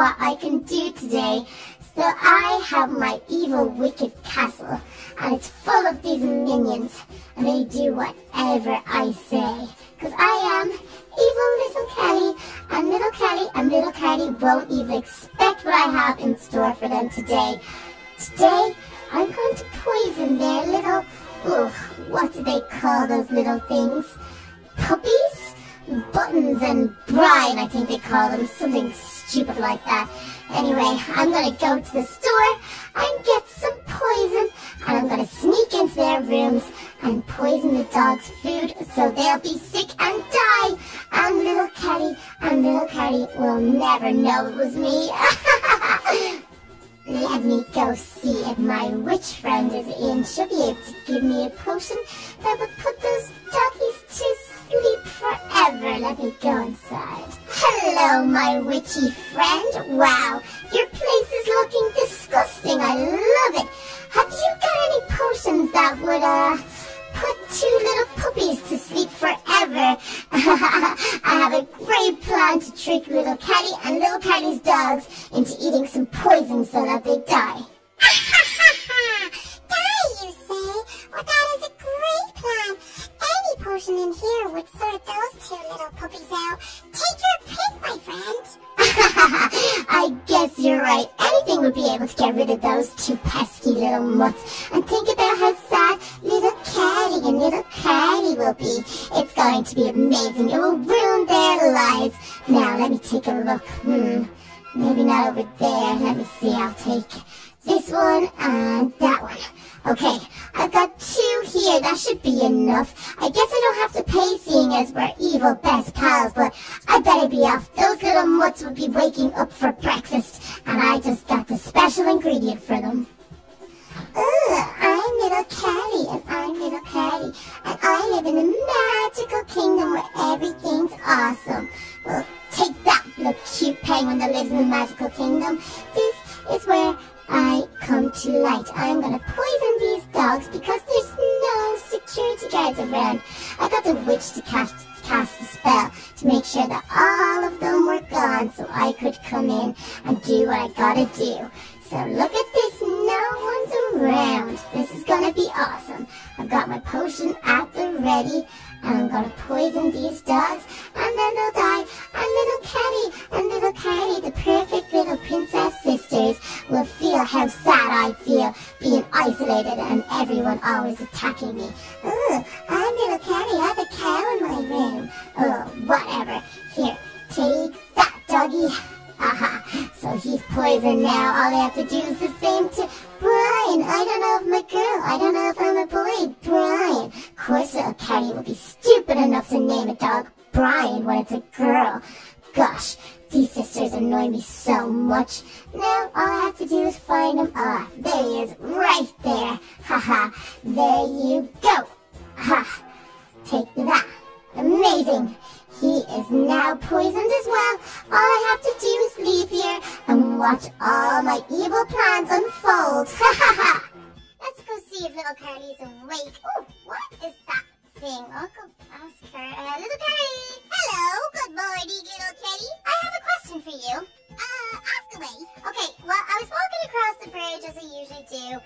what I can do today. So I have my evil wicked castle, and it's full of these minions, and they do whatever I say. Cause I am evil little Kelly, and little Kelly and little Kelly won't even expect what I have in store for them today. Today, I'm going to poison their little, what do they call those little things? Puppies? Buttons and Brian, I think they call them, something stupid like that. Anyway, I'm gonna go to the store and get some poison, and I'm gonna sneak into their rooms and poison the dog's food so they'll be sick and die, and little Kelly will never know it was me. Let me go see if my witch friend is in. She'll be able to give me a potion that would put those doggies to sleep forever. Let me go inside. Hello, my witchy friend. Wow, your place is looking disgusting. I love it. Have you got any potions that would, put two little puppies to sleep forever? I have a great plan to trick little Kelly and little Kelly's dogs into eating some poison so that they die. Die, you say? Well, that is a great plan. Any potion in here would sort those two little puppies out. Take your pick, my friend. I guess you're right. Anything would be able to get rid of those two pesky little mutts. And think about how sad little Kelly and little Kelly will be. It's going to be amazing. It will ruin their lives. Now, let me take a look. Maybe not over there. Let me see. I'll take this one and that one. Okay, I've got two here. That should be enough. I guess I don't have to pay seeing as we're evil best pals, but I better be off. Those little mutts will be waking up for breakfast, and I just got the special ingredient for them. I'm little Kelly, and I'm little Kelly, and I live in a magical kingdom where everything's awesome. Well, take that, little cute penguin that lives in the magical kingdom. This is where I come to light. I'm gonna poison these dogs because there's no security guards around. I got the witch to cast a spell to make sure that all of them were gone so I could come in and do what I gotta do. So look at this, no one's around. This is gonna be awesome. I've got my potion at the ready, and I'm gonna poison these dogs, and then they'll die. And little Kelly, the perfect little princess sisters, will feel how sad I feel being isolated and everyone always attacking me. Ooh, I'm little Kelly, I have a cow in my room. Oh, whatever. Here, take that, doggy. Aha, so he's poisoned now. All I have to do is the same to Brian. I don't know if I'm a girl. I don't know if I'm a boy. Brian. Of course, little Kelly will be stupid enough to name a dog Brian when it's a girl. Gosh, these sisters annoy me so much. Now all I have to do is find him. Ah, there he is, right there. Haha, there you go. Aha, take that. Amazing. He is now poisoned as well. All I have to do is leave here and watch all my evil plans unfold. Hahaha. Let's go see if little Kelly's awake. Oh, what is that thing? I'll go ask her. Little Kelly! Hello! Good morning, little Kelly. I have a question for you. Ask away. Okay, well, I was walking across the bridge as I usually do.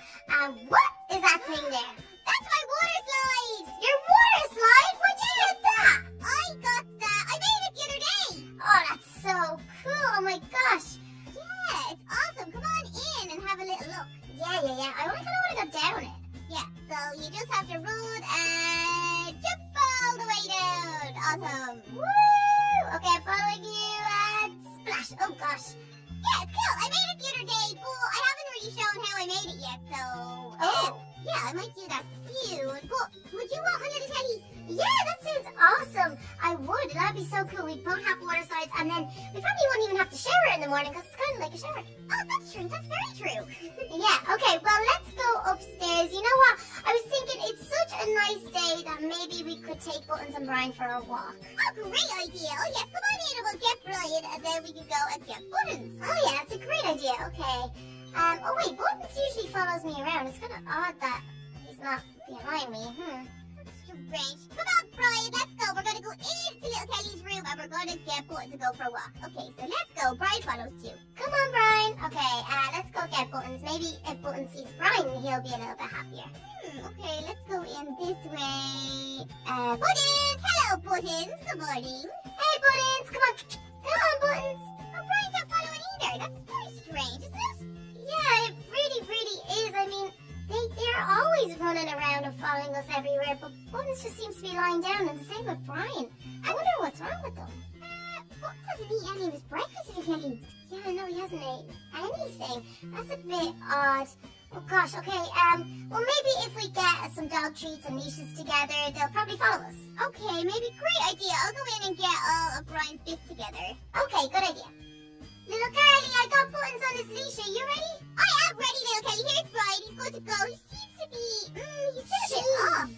What is that thing there? That's my water slide! Your water slide? Where'd you get that? I got that. I made it the other day. Oh, that's so cool. Oh my gosh. Yeah, it's awesome. Come on in and have a little look. Yeah. I kind of want to go down it. Yeah, so you just have to roll and jump all the way down. Awesome. Woo! Okay, I'm following you and splash. Oh, gosh. Yeah, it's cool. I made it the other day, but I haven't really shown how I made it yet, so... Oh. Yeah, I might do that soon. But would you want my little Kelly? Yeah, that sounds awesome. I would. That'd be so cool. We'd both have water slides, and then we probably won't even have to shower in the morning because it's kind of like a shower. Oh, that's true. That's very true. Yeah, okay. Well, let's go upstairs. You know what? I was thinking it's such a nice day that maybe we could take Buttons and Brian for a walk. Oh, great idea. Oh, yes. Come on in and we'll get Brian, and then we can go and get Buttons. Oh, yeah. That's a great idea. Okay. Oh, wait. Buttons usually follows me around. It's kind of odd that he's not behind me. Strange. Come on, Brian, let's go. We're going to go into little Kelly's room and we're going to get Buttons to go for a walk. Okay, so let's go. Brian follows you. Come maybe if Bolton sees Brian, he'll be a little bit happier. Okay, let's go in this way. Buttons! Hello, Buttons! Good morning! Hey, Buttons! Come on! Come on, Buttons! Oh, Brian's not following either. That's very strange, isn't it? Yeah, it really is. I mean, they're always running around and following us everywhere, but Buttons just seems to be lying down, and the same with Brian. I wonder what's wrong with them. Buttons hasn't eaten any of his breakfast today. Yeah, no, he hasn't eaten anything. That's a bit odd. Oh gosh, okay, well maybe if we get some dog treats and leashes together, they'll probably follow us. Okay, maybe, great idea. I'll go in and get all of Brian's bits together. Okay, good idea. Little Carly, I got Buttons on his leash. Are you ready? I am ready, Little Carly. Here's Brian. He's going to go. He seems to be, he's a bit off.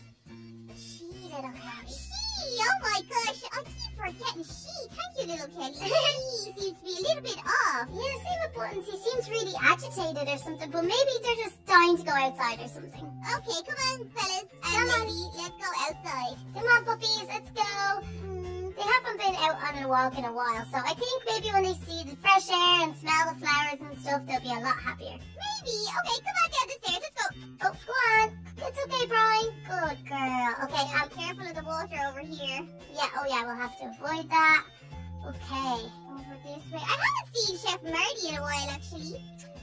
She, Little Carly. She, oh my gosh. I keep forgetting she. Thank you, Little Carly. She seems to be a little bit off. Yeah, same with Buttons. He seems really agitated or something, but maybe they're just dying to go outside or something. Okay, come on, fellas and ladies. Let's go outside. Come on, puppies. Let's go. They haven't been out on a walk in a while, so I think maybe when they see the fresh air and smell the flowers and stuff, they'll be a lot happier. Maybe. Okay, come on down the stairs. Let's go. Oh, go on. It's okay, Brian. Good girl. Okay, I'm careful of the water over here. Yeah, oh yeah, we'll have to avoid that. Okay, over this way. I haven't seen Chef Marty in a while, actually.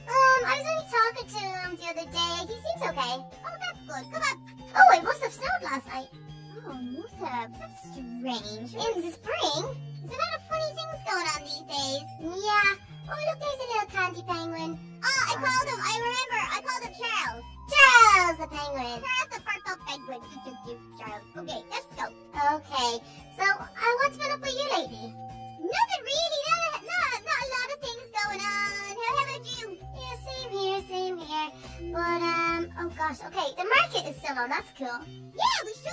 I was only talking to him the other day. He seems okay. Oh, that's good. Come on. Oh, it must have snowed last night. Oh, Musa, that's strange. In the spring? There's a lot of funny things going on these days. Yeah. Oh, look, there's a little candy penguin. Oh, I called him. I remember. I called him Charles. Charles the penguin. Charles the purple penguin. Charles. Okay, let's go. Okay. So, what's been up with you, lady? Nothing really. Not a lot of things going on. How about you? Yeah, same here, same here. But, oh gosh. Okay, the market is still on. That's cool. Yeah, we should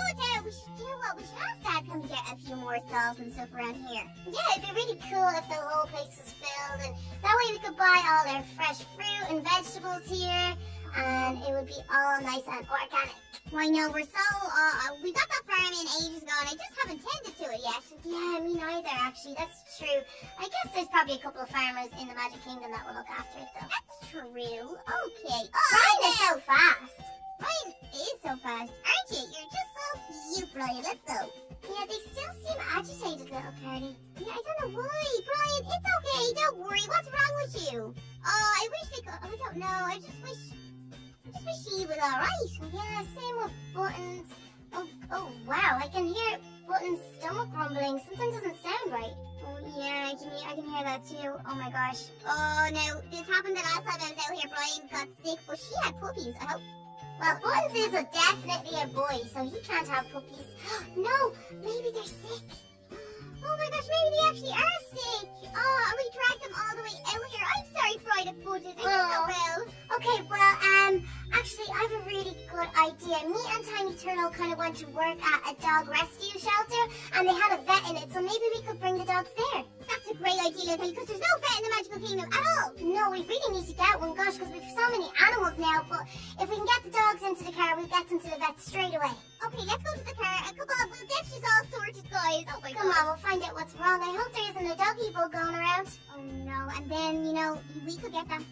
we should ask Dad come get a few more stalls and stuff around here. Yeah, it'd be really cool if the whole place was filled, and that way we could buy all their fresh fruit and vegetables here, and it would be all nice and organic. I know, we're so, we got that farm in ages ago, and I just haven't tended to it yet. Yeah, me neither, actually, that's true. I guess there's probably a couple of farmers in the Magic Kingdom that will look after it, though. That's true. Okay. Oh, Brian is so fast. Brian is so fast, aren't you? You're just so cute, Brian. Let's go. Yeah, they still seem agitated, Little Carly. Yeah, I don't know why. Brian, it's okay. Don't worry. What's wrong with you? Oh, I wish they could. Oh, I don't know. I just wish she was all right. Yeah, same with Buttons. Oh, wow. I can hear Buttons' stomach rumbling. Something doesn't sound right. Oh, yeah, I can hear that too. Oh, my gosh. Oh, no. This happened the last time I was out here. Brian got sick, but she had puppies. I hope. Well, Buttons is definitely a boy, so he can't have puppies. No, maybe they're sick. Oh my gosh, maybe they actually are sick. Oh, and we dragged them all the way out here. I'm sorry, Brian and Buttons. I don't know well. Okay, well, actually, I have a really good idea. Me and Tiny Turtle kind of want to work at a dog rescue shelter, and they had a vet in it, so maybe we could bring the dogs there. That's a great idea, because there's no vet in the Magical Kingdom at all. No, we really need to get one, gosh, because we've so many animals now, but if we can get the dogs into the car, we'll get them to the vet straight away. Okay, let's go to the car, and come on, we'll get you all sorted, guys. Oh my God. Come on, we'll find out what's wrong. I hope there isn't a doggy bug going around. Oh no, and then, you know, we could get them.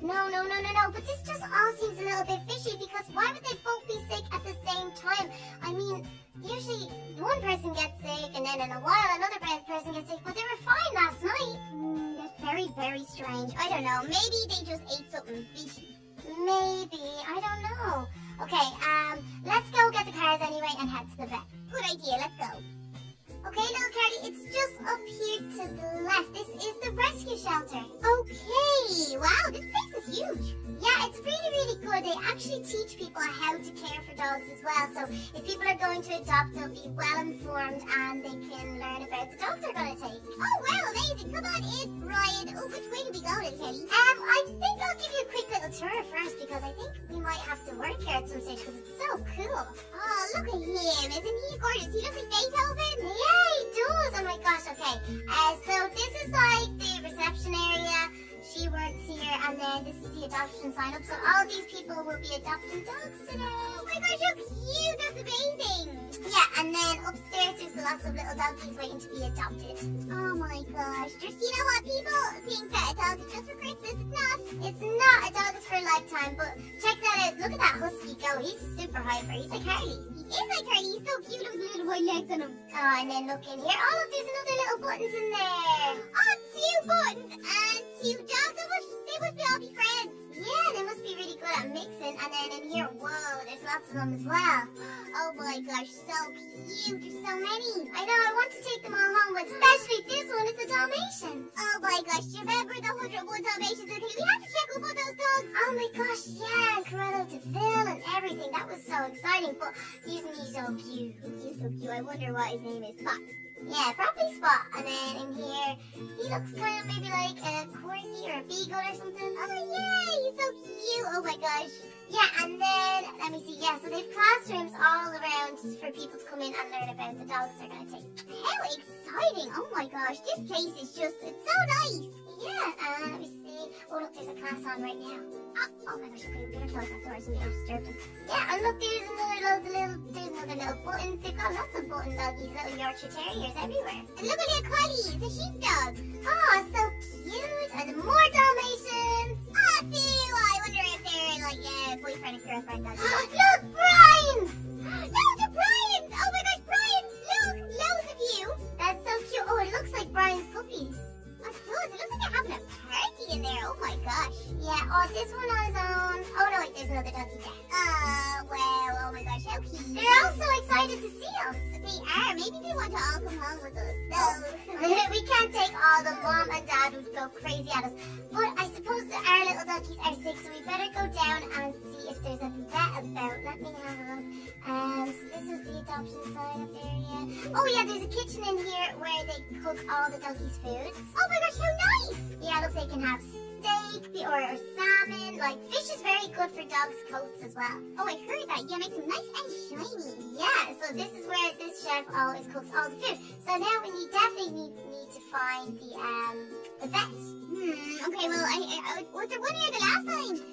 No, but this just all seems a little bit fishy, because why would they both be sick at the same time? I mean, usually one person gets sick, and then in a while another person gets sick, but they were fine last night. That's very strange. I don't know, maybe they just ate something fishy. Maybe, I don't know. Okay, let's go get the cars anyway and head to the vet. Good idea, let's go. Okay, Little Carly, it's just up here to the left. This is the rescue shelter. Okay, wow, this place is huge. Yeah, it's really good. They actually teach people how to care for dogs as well. So if people are going to adopt, they'll be well informed and they can learn about the dogs they're going to take. Oh, wow, amazing. Come on in, Brian. Oh, which way do we go, Little Carly? I think I'll give you a quick little tour first, because I think we might have to work here at some stage, because it's so cool. Oh, look at him. Isn't he gorgeous? He looks like Beethoven. Yeah, he does. Oh, my gosh. Okay. So this is like the reception area. She works here, and then this is the adoption sign-up. So all these people will be adopting dogs today. Oh my gosh, how cute! That's amazing. Yeah, and then upstairs there's lots of little doggies waiting to be adopted. Oh my gosh, just you know what, people think that a dog is just for Christmas. It's not. It's not. A dog is for your lifetime, but check that out. Look at that husky go. He's super hyper. He's like Harley. He is like Harley. He's so cute. Look at the little white legs on him. Oh, and then look in here. Oh, look, there's another little buttons in there. Oh, two buttons and two dogs. They must be all be friends. Yeah, they must be really good at mixing. And then in here, whoa, there's lots of them as well. Oh my gosh, so cute. There's so many. I know, I want to take them all home, but especially this one. It's a Dalmatian. Oh my gosh, do you remember the 101 Dalmatians? We have to check up on those dogs. Oh my gosh, yeah, Corello to Phil and everything. That was so exciting, but isn't he so cute? He's so cute. I wonder what his name is. Spot. Yeah, probably Spot. And then in here, he looks kind of maybe like a corgi or a beagle or something. Oh yeah, he's so cute. Oh my gosh. Yeah, and then, let me see, yeah, so they've classrooms all around for people to come in and learn about the dogs they're going to take. How exciting! Oh my gosh, this place is just, it's so nice! Yeah, and let me see, oh look, there's a class on right now. Oh my gosh, okay, we're going to close that door so we don't disturb them. Yeah, and look, there's another little buttons. They've got lots of button doggies, little Yorkshire Terriers everywhere. And look at their collie, it's a sheepdog. Oh, so cute! And more Dalmatians! Oh, see, I wonder if they're like, boyfriend and girlfriend dog. Look, Brian's! Loads of Brian's! Oh my gosh, Brian's! Look, loads of you! That's so cute. Oh, it looks like Brian's puppies. Oh, it looks like they're having a party in there. Oh my gosh. Yeah, oh, this one on his own. Oh no, wait, there's another doggy there. Oh, wow, oh my gosh, how cute. They're all so excited to see us. They are. Maybe they want to all come home with us. No. We can't take all the mom and dad would go crazy at us. But I suppose that our little doggies are sick, so we better go down and see if there's a vet about. Let me have a look. So this is the adoption side of the area. Oh yeah, there's a kitchen in here where they cook all the doggies' food. Oh my gosh, how nice! Yeah, look, they can have steak or salmon. Like, fish is very good for dogs' coats as well. Oh, I heard that. Yeah, makes them nice and shiny. Yeah, so this is where this chef always cooks all the food. So now we definitely need to find the vet. Okay, well, was there one here the last time?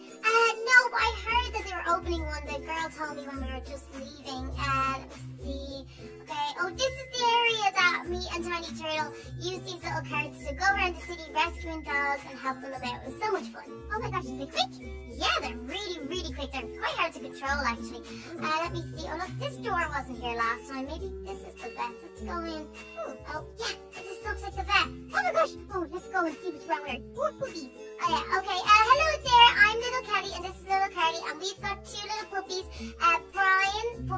No, but I heard that they were opening one. The girl told me when we were just leaving. Let's see. Okay, oh, this is the area that me and Tiny Turtle use these little carts to go around the city rescuing dogs and help them about. It was so much fun. Oh my gosh, are they quick? Yeah, they're really, really quick. They're quite hard to control, actually. Let me see. Oh, look, this door wasn't here last time. Maybe this is the vet. Let's go in. Oh, yeah, it just looks like the vet. Oh my gosh. Oh, let's go and see what's wrong with her. Oh, puppies. Oh, yeah, okay. Hello there. I'm Little Kelly, and this is Little Carly, and we've got two little puppies.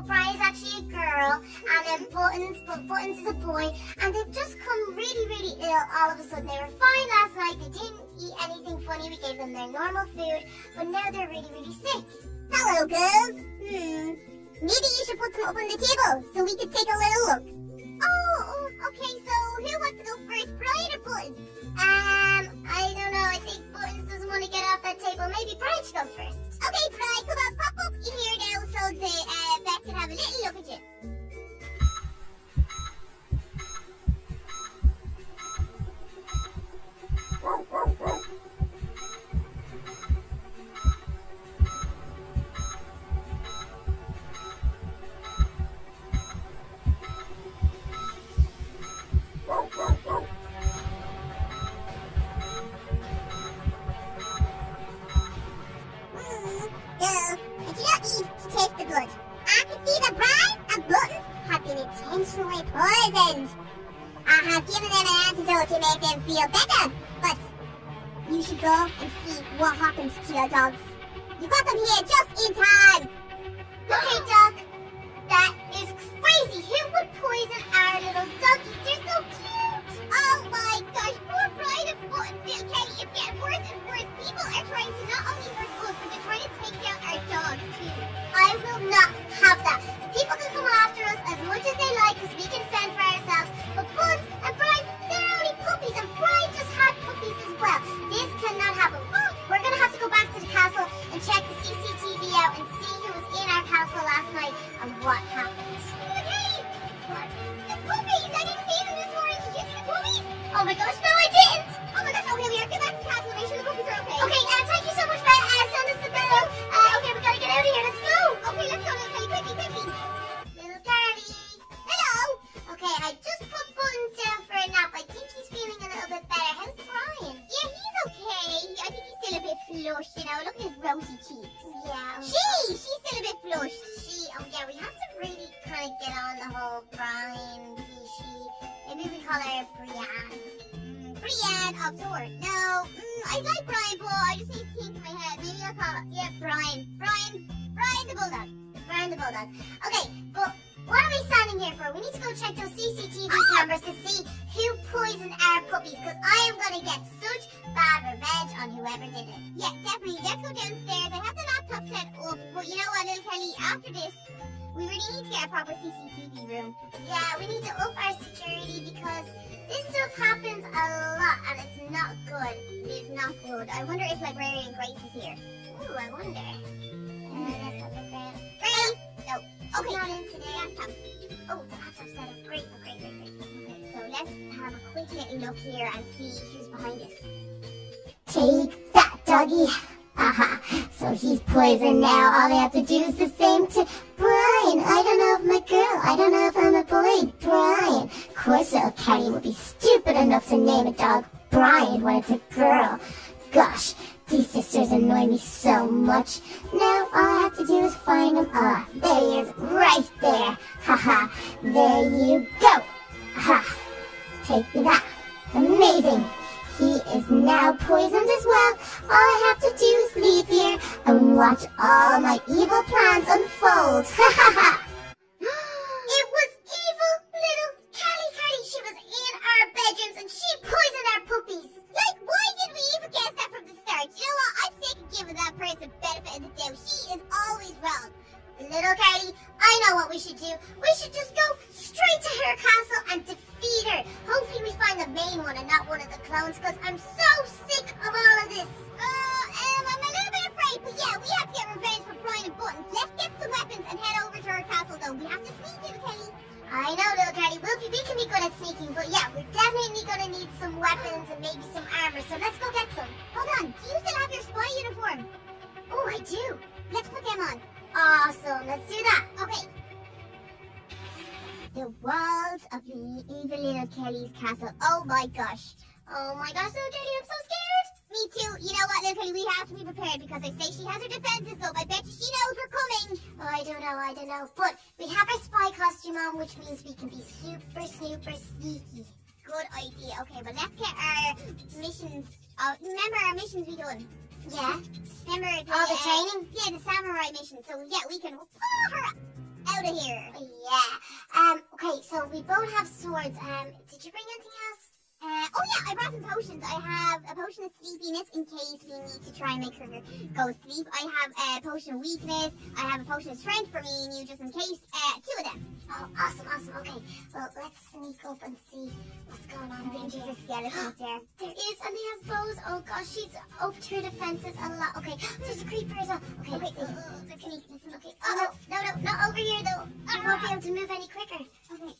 Brian's actually a girl, and then Buttons is a boy, and they've just come really, really ill all of a sudden. They were fine last night. They didn't eat anything funny. We gave them their normal food, but now they're really, really sick. Hello, girls. Maybe you should put them up on the table so we could take a little look. Oh, okay. So who wants to go first, Brian or Buttons? I don't know. I think Buttons doesn't want to get off that table. Maybe Brian should go first. Okay, Brian, come on, pop up in here now so the vet can have a little look at you. Poisoned. I have given them an antidote to make them feel better, but you should go and see what happens to your dogs. You got them here just in time. Okay, Doc, that is crazy. Who would poison our little doggies? They're so cute. Oh my gosh, poor Brian and Buttons. Kelly, it's getting worse and worse. People are trying to not only hurt us, but they're trying to take down our dogs too. I will not have that. People can come after us as much as they like because we can fend for ourselves. But Buttons and Brian, they're only puppies, and Brian just had puppies as well. This cannot happen. We're going to have to go back to the castle and check the CCTV out and see who was in our castle last night and what happened. But hey, the puppies! I didn't see them this morning. Did you see the puppies? Oh my gosh, no I didn't! Oh my gosh, oh here we are. Get back to the castle. Make sure the puppies are okay. Okay, thank you so much, Ben. Send us the bell. Okay, we got to get out of here. Let's go. Okay, let's go. Let's go. Quickly. Little Carly. Hello. Okay, I just put Buttons down for a nap. I think he's feeling a little bit better. How's Brian? Yeah, he's okay. I think he's still a bit flushed, you know, look at his rosy cheeks. Yeah. She's still a bit flushed. Oh yeah, we have to really kind of get on the whole Brian, maybe we call her Brienne. Brienne of the word. No, I like Brian, but I just need to think in my head. Maybe I'll call it, yeah, Brian the Bulldog. Brian the Bulldog. Okay, but what are we standing here for? We need to go check those CCTV cameras to see who poisoned our puppies, because I am going to get such bad revenge on whoever did it. Yeah, definitely. Let's go downstairs. I have the laptop set up, but you know what, little Kelly, after this, we really need to get a proper CCTV room. Yeah, we need to up our security because this stuff happens a lot and it's not good. It's not good. I wonder if Librarian Grace is here. Ooh, I wonder. Let's look at Grace! No. Okay. She's not into the laptop. Oh, the laptop's set up. Great. Okay, so let's have a quick little look here and see who's behind us. Take that, doggy. So he's poisoned now. All they have to do is the same to Brian. I don't know if I'm a girl. I don't know if I'm a boy. Brian. Of course, little Kelly would be stupid enough to name a dog Brian when it's a girl. Gosh, these sisters annoy me so much. Now all I have to do is find him. Ah, there he is, right there. There you go. Take me that. Amazing. He is now poisoned as well. All I have to do is leave here and watch all my evil plans unfold. It was evil little Kelly. She was in our bedrooms and she poisoned our puppies. Like, why did we even guess that from the start? You know what? I'm sick of giving that person benefit of the doubt. She is always wrong. Little Kelly, I know what we should do. We should just go straight to her castle and defeat her. Hopefully we find the main one and not one of the clones, because I'm so sick of all of this. I'm a little bit afraid, but yeah, we have to get revenge for Brian and Buttons. Let's get some weapons and head over to her castle, though. We have to sneak in, Kelly. I know, little Kelly. We can be good at sneaking, but yeah, we're definitely going to need some weapons and maybe some armor, so let's go get some. Hold on. Do you still have your spy uniform? Oh, I do. Let's put them on. Awesome, let's do that. Okay. The walls of the evil little Kelly's castle. Oh my gosh, little Kelly, I'm so scared. Me too. You know what, little Kelly, we have to be prepared because I say she has her defenses up. I bet you she knows we're coming. Oh, I don't know. But we have our spy costume on, which means we can be super sneaky. Good idea. Okay, but let's get our missions. Remember our missions we doing? Yeah. Remember the training? Yeah, the samurai mission. So yeah, we can pull her out of here. Yeah. Okay, so we both have swords. Did you bring anything else? Oh yeah, I brought some potions. I have a potion of sleepiness in case we need to try and make her go sleep. I have a potion of weakness. I have a potion of strength for me and you just in case. Two of them. Oh, awesome. Okay, well, let's sneak up and see what's going on. I think there's a skeleton up there. There is, and they have bows. Oh gosh, she's upped her defenses a lot. Okay, there's a creeper as well. Okay, let's sneak. Okay. Oh no, not over here though. I won't be able to move any quicker. Okay. Oh no,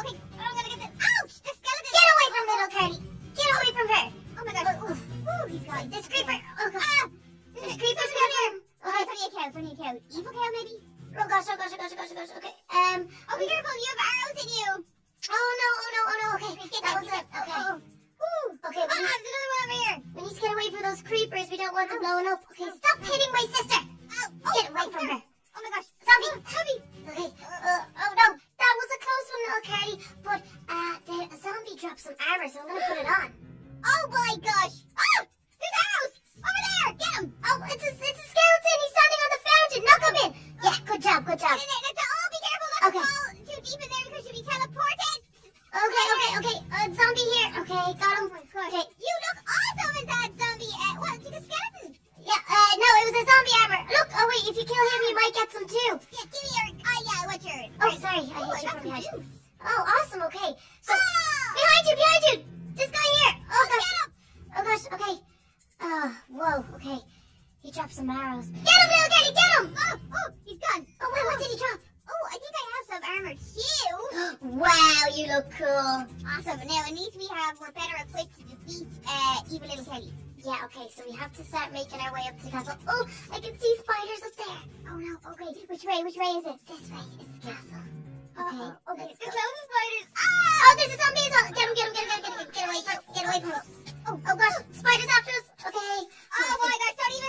okay. I'm gonna get this. Ouch! The skeleton. Get away from little Kelly. Get away from her. Oh my god. Oh, he's gone. This creeper. Oh god. Ah! This creeper's coming. Okay, it's only a cow. Evil cow maybe? Oh gosh. Okay. Oh, be careful. You have arrows in you. Oh no. Okay. Get that one. Okay. There's another one over here. We need to get away from those creepers. We don't want them blowing up. Okay. Stop hitting my sister. Get away from her. Oh my gosh. Zombie. Zombie. Okay. Oh no. That was a close one, little Kelly. But the zombie dropped some armor, so I'm gonna put it on. Oh my gosh. Oh, there's arrows over there. Get him. Oh, it's a skeleton. He's standing on the fountain. Knock him in. Yeah. Good job. Let's all be careful not to fall too deep in there because you'll be teleported. Okay. Zombie here. Okay, got him. Okay. You look awesome in that zombie. What? It's a skeleton. Yeah. No, it was a zombie armor. Look. Oh wait, if you kill him, you might get some too. Yeah. Give me your. Yeah. What's yours? Oh, sorry. I hit you from behind. Oh, awesome. Okay. So behind you. This guy here. Oh gosh. Get him. Oh gosh. Okay. Whoa. Okay. He dropped some arrows. Get him, little Kelly, get him! Oh, he's gone. Oh, wait, what did he drop? Oh, I think I have some armor too. Wow, you look cool. Awesome. Now, at least we're better equipped to defeat evil little Kelly. Yeah, okay, so we have to start making our way up to the castle. Oh, I can see spiders up there. Oh, no, okay. Which way is it? This way is the castle. Okay. There's loads of spiders. Ah! Oh, there's a zombie as well. Get away from us. Oh gosh, spiders after us. Okay. Oh my gosh,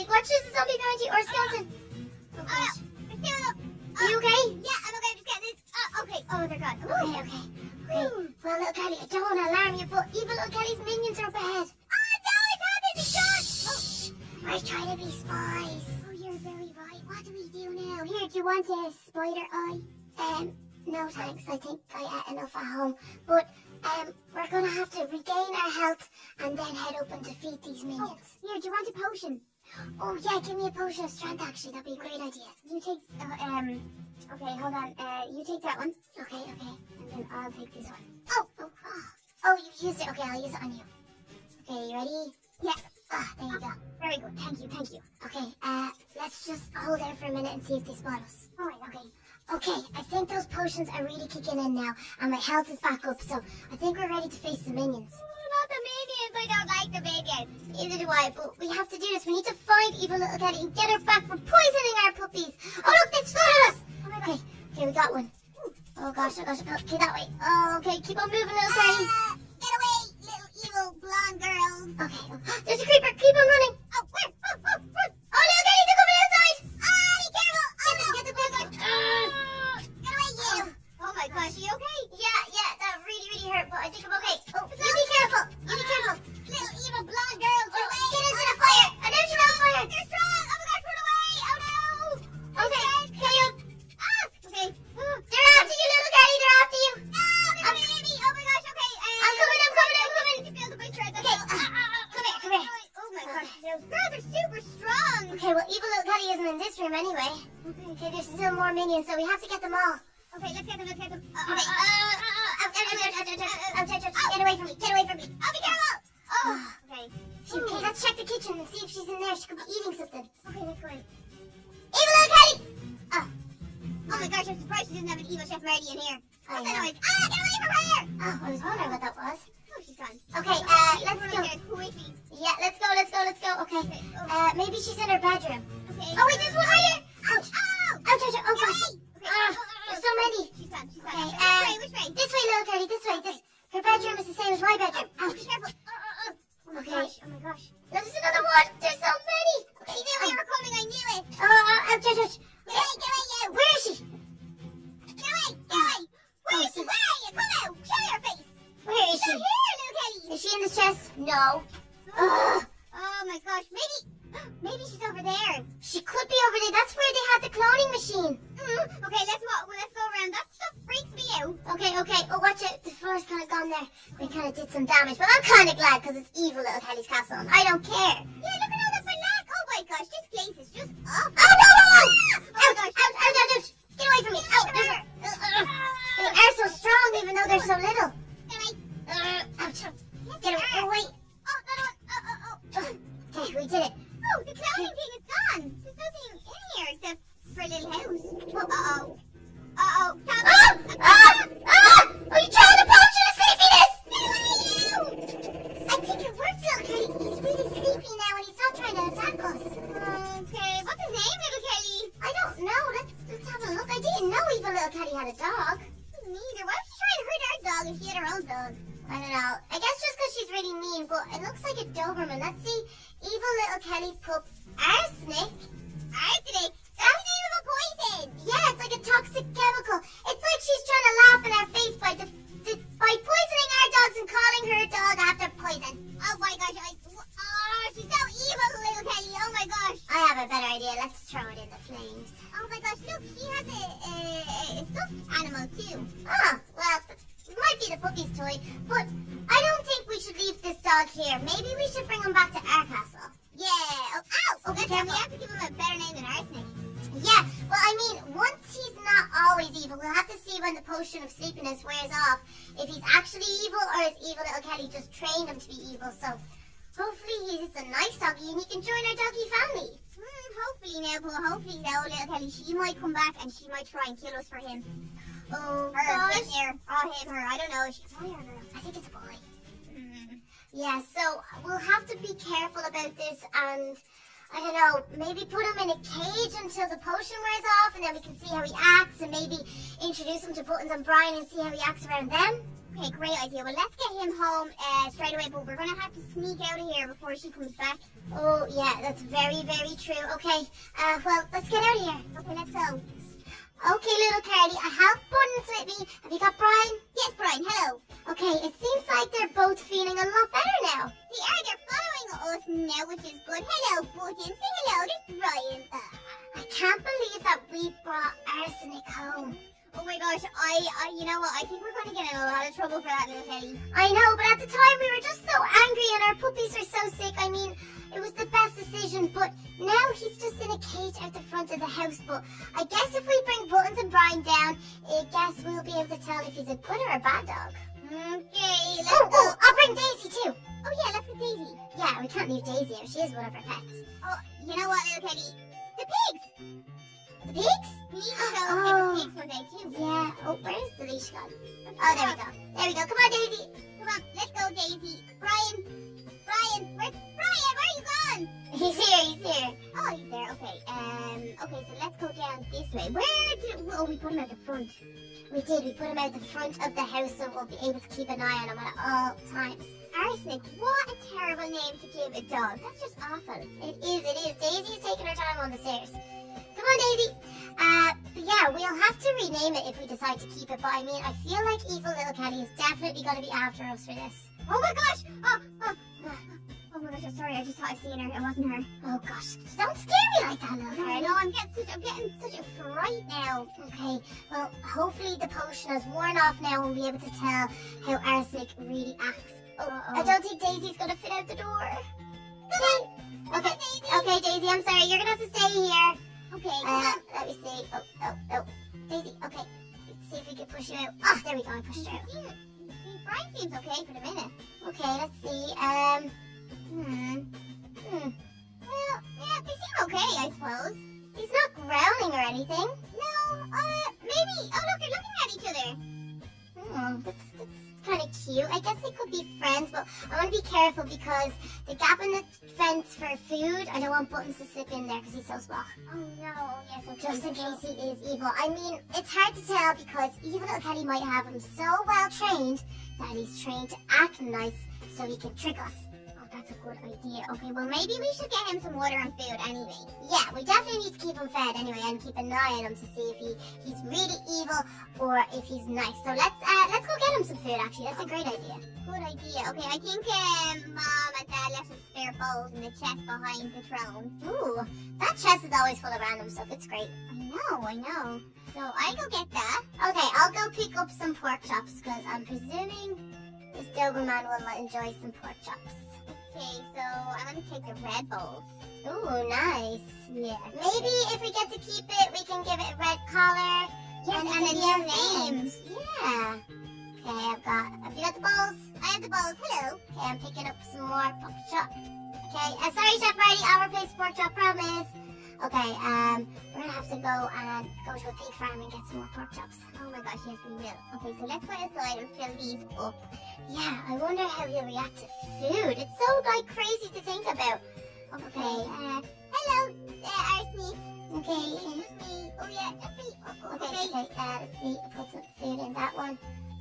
Wait, watch this. Is something behind you or a skeleton? Oh gosh. Are you okay? Yeah, I'm okay. Just get this. Okay. Oh, they're gone. Okay, okay. Okay. Well, little Kelly, I don't want to alarm you, but even little Kelly's minions are up ahead. Oh no, it's happened. He's gone. Oh. We're trying to be spies. Oh, you're very right. What do we do now? Here, do you want a spider eye? No thanks. I think I ate enough at home. But we're going to have to regain our health and then head up and defeat these minions. Oh, here, do you want a potion? Oh yeah, give me a potion of strength actually, that'd be a great idea. You take, okay, hold on, you take that one. Okay, okay, and then I'll take this one. Oh, you used it, okay, I'll use it on you. Okay, you ready? Yeah, there you go. Very good, thank you. Okay, let's just hold there for a minute and see if they spot us. Alright, okay. Okay, I think those potions are really kicking in now, and my health is back up, so I think we're ready to face the minions. I don't like the minions. Neither do I, but we have to do this. We need to find evil little Kelly and get her back for poisoning our puppies. Oh look, they spotted us! Oh my gosh. Okay, we got one. Oh gosh. Okay, that way. Oh, okay, keep on moving, little Kelly. Get away, little evil blonde girl. Okay, oh, there's a creeper. Keep on running. Oh, where? Oh, little Kelly, they're coming outside. Ah, be careful. Get the Get away, you. Oh my gosh, are you okay? Yeah, that really hurt, but I think I'm okay. Oh, you be careful. Little evil blonde girl, get away! Get into the fire! I know she's on fire! They're strong! Oh my gosh, run away! Oh no! Okay, hurry up! Ah! Okay. They're after you, little Kelly! They're after you! No! They're after me! Oh my gosh, okay! I'm coming! I need to build up my strength. Okay, come here. Oh my gosh, those girls are super strong! Okay, well, evil little Kelly isn't in this room anyway. Okay, there's still more minions, so we have to get them all. Okay, let's get them. Get away from me, I'll be careful! Oh, okay. Okay, let's check the kitchen and see if she's in there. She could be eating something. Okay, let's go in. Evil little Kelly! Oh my gosh, I'm surprised she doesn't have an evil Chef Marty in here. What's that noise? Ah, get away from her! Oh, I was wondering what that was. Oh, she's gone. Okay, let's go. Quickly. Yeah, let's go. Okay. Maybe she's in her bedroom. Okay. Oh wait, there's one right here! Ouch! Ouch! Oh gosh! There's so many. She's gone. Okay, which way? This way, little Kelly, this way. Her bedroom is the same as my bedroom. Ouch! Be careful! Oh my gosh. No, there's another one. There's so many. Okay, I knew you were coming. I knew it. Ouch. Get away, you. Where is she? Get away. Where is she? Where are you? Come out. Show your face. Where is she? She's not here, little Kelly. Is she in this chest? No. Oh my gosh. Maybe she's over there. She could be over there. That's where they had the cloning machine. Okay, let's go around. That stuff freaks me out. Okay. Oh, watch it. The floor's kind of gone there. We kind of did some damage, but I'm kind of glad because it's evil little Kelly's castle, and I don't care. Yeah, look at all that black. Oh my gosh, this place is just awful. Oh no! Ouch! Get away from me! They are so strong even though they're so little. Ouch! Get away! Oh wait! Oh, another one! Oh. Okay, we did it. Oh, the cloning thing is gone. There's nothing in here except for a little house. Uh oh! Are you trying to punch her sleepiness? I think it worked, little Kelly. He's really sleepy now and he's not trying to attack us. Okay, what's his name, little Kelly? I don't know. Let's have a look. I didn't know even little Kelly had a dog. Neither. Why was she trying to hurt our dog if she had her own dog? I don't know. I guess just because she's really mean, but it looks like a Doberman. Let's see. Evil little Kelly's pup. Arsenic? That's the name of a poison! Yeah, it's like a toxic chemical. It's like she's trying to laugh in our face by poisoning our dogs and calling her dog after poison. Oh my gosh, she's so evil, little Kelly, oh my gosh. I have a better idea, let's throw it in the flames. Oh my gosh, look, she has a stuffed animal too. Oh, well, it might be the puppy's toy, but I don't think we should leave this dog here. Maybe we should bring him back to our castle. Yeah, okay, we have to give him a better name than Arsenic. Yeah, well, I mean, once he's not always evil, we'll have to see when the potion of sleepiness wears off, if he's actually evil or is evil little Kelly just trained him to be evil. So hopefully he's a nice doggy and he can join our doggy family. Hopefully little Kelly, she might come back and she might try and kill us for him. Oh, her. Oh, him, her, I don't know. Is she a boy or girl? I think it's a boy. Yeah, so we'll have to be careful about this and... I don't know, maybe put him in a cage until the potion wears off and then we can see how he acts and maybe introduce him to Buttons and Brian and see how he acts around them. Okay, great idea. Well, let's get him home straight away, but we're going to have to sneak out of here before she comes back. Oh, yeah, that's very, very true. Okay, well, let's get out of here. Okay, let's go. Okay, little Carly, I have Buttons with me. Have you got Brian? Yes, Brian, hello. Okay, it seems like they're both feeling a lot better now. They are, they're following us now, which is good. Hello, Buttons. Say hello to Brian. I can't believe that we brought arsenic home. Oh my gosh, I you know what, I think we're going to get in a lot of trouble for that, little Kelly. I know, but at the time we were just so angry and our puppies were so sick. I mean, it was the best decision, but now he's just in a cage out the front of the house. But I guess if we bring Buttons and Brian down, I guess we'll be able to tell if he's a good or a bad dog. Okay, let's go. Oh, I'll bring Daisy too. Oh yeah, let's get Daisy. Yeah, we can't leave Daisy out. She is one of our pets. Oh, you know what, little Kelly? The pigs! The pigs? We need to go get the pigs one day too. Yeah. Oh, where's the leash gone? Oh, there we go. There we go. Come on, Daisy. Come on. Let's go, Daisy. Brian. Brian. Where's Brian? Where are you gone? He's here. He's here. Oh, he's there. Okay. Okay, so let's go down this way. Where did... Oh, we put him at the front. We did. We put him at the front of the house so we'll be able to keep an eye on him at all times. Arsenic, what a terrible name to give a dog. That's just awful. It is. It is. Daisy's taking her time on the stairs. Come on, Daisy. But yeah, we'll have to rename it if we decide to keep it. But I mean, I feel like evil little Kelly is definitely going to be after us for this. Oh my gosh! Oh my gosh! I'm sorry. I just thought I seen her. It wasn't her. Oh gosh! Don't scare me like that, little Kelly. No, I'm getting such a fright now. Okay. Well, hopefully the potion has worn off now, and we'll be able to tell how arsenic really acts. Oh, I don't think Daisy's going to fit out the door. Come on. Okay. Okay, Daisy. I'm sorry. You're going to have to stay here. Okay, let me see. Oh, Daisy, okay. Let's see if we can push you out. Oh, there we go, I pushed her out. Brian seems okay for the minute. Okay, let's see. Well, yeah, they seem okay, I suppose. He's not growling or anything. No, maybe. Oh, look, they're looking at each other. Oh, that's kind of cute. I guess they could be friends, but I want to be careful because the gap in the fence for food, I don't want Buttons to slip in there because he's so small. Oh no, yes, okay. Just in case he is evil. I mean, it's hard to tell because evil little Kelly might have him so well trained that he's trained to act nice so he can trick us. Oh, that's a good idea. Okay, well maybe we should get him some water and food anyway. Yeah, we definitely need to keep him fed anyway and keep an eye on him to see if he's really evil or if he's nice. So let's go get him some food actually. That's a great idea. Good idea. Okay, I think Mom and Dad left some spare bowls in the chest behind the throne. Ooh, that chest is always full of random stuff. It's great. I know. So I go get that. Okay, I'll go pick up some pork chops because I'm presuming this Doberman will enjoy some pork chops. Okay, so I'm going to take the red bowls. Ooh, nice. Yeah. Maybe if we get to keep it, we can give it a red collar. Yes, and a new name. Yeah. Okay, have you got the bowls? I have the bowls, hello. Okay, I'm picking up some more pork chop. Okay, sorry Chef Marty, I'll replace pork chop, promise. Okay, we're gonna have to go to a pig farm and get some more pork chops. Oh my gosh, yes we will. Okay, so let's go inside and fill these up. Yeah, I wonder how he'll react to food. It's so, like, crazy to think about. Okay, hello, Arsenic. Okay, oh yeah, that's me. Okay, let's see, I'll put some food in that one.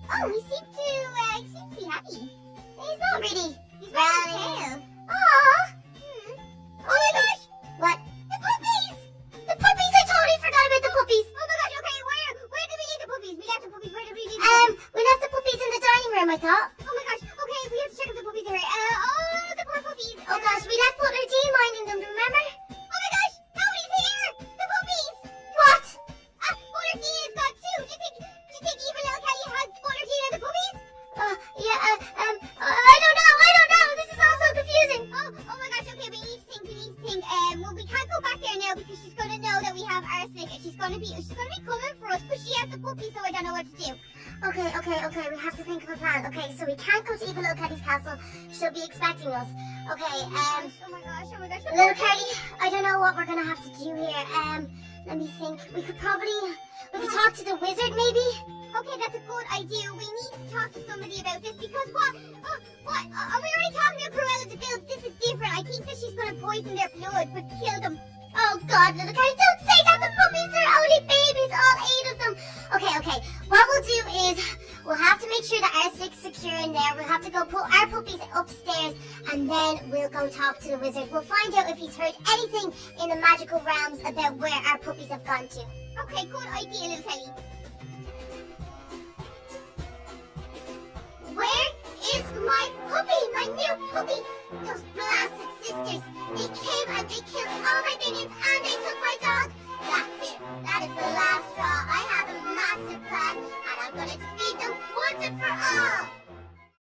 Oh, he seems to be happy. He's not really growling. Aww. Oh my gosh. What? The puppies! The puppies! I totally forgot about the puppies. Oh my gosh, okay, where did we leave the puppies? We left the puppies, where did we leave the puppies? We left the puppies in the dining room, I thought. Oh my gosh, okay, we have to check if the puppies are here. Oh, the poor puppies. Oh gosh, we left Butler D minding them, remember? Okay, we have to think of a plan. Okay, so we can't go to evil little Kelly's castle. She'll be expecting us. Okay, Oh my gosh. Little Kelly, I don't know what we're gonna have to do here. Let me think. We could probably... We could talk to the wizard, maybe? Okay, that's a good idea. We need to talk to somebody about this because what? Are we already talking to Cruella de Vil? This is different. I think that she's gonna poison their blood, but kill them. Oh God, little Kelly, don't say that. The puppies are only babies, all 8 of them. Okay. What we'll do is... We'll have to make sure that arsenic in there. We'll have to go put our puppies upstairs and then we'll go talk to the wizard. We'll find out if he's heard anything in the magical realms about where our puppies have gone to. Okay, good idea, little Teddy. Where is my puppy?